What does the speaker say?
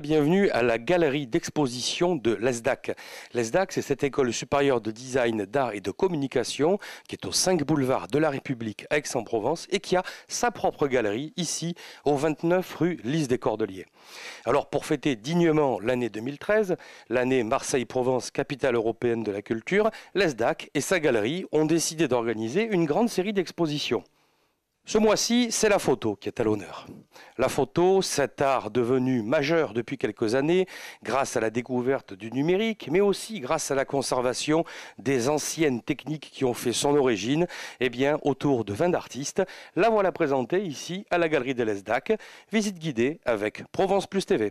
et bienvenue à la galerie d'exposition de l'ESDAC. L'ESDAC, c'est cette école supérieure de design, d'art et de communication qui est aux 5 boulevards de la République à Aix-en-Provence et qui a sa propre galerie ici au 29 rue Lys des Cordeliers. Alors pour fêter dignement l'année 2013, l'année Marseille Provence, capitale européenne de la culture, l'ESDAC et sa galerie ont décidé d'organiser une grande série d'expositions. Ce mois-ci, c'est la photo qui est à l'honneur. La photo, cet art devenu majeur depuis quelques années, grâce à la découverte du numérique, mais aussi grâce à la conservation des anciennes techniques qui ont fait son origine, eh bien, autour de 20 artistes, la voilà présentée ici à la galerie de l'ESDAC. Visite guidée avec Provence Plus TV.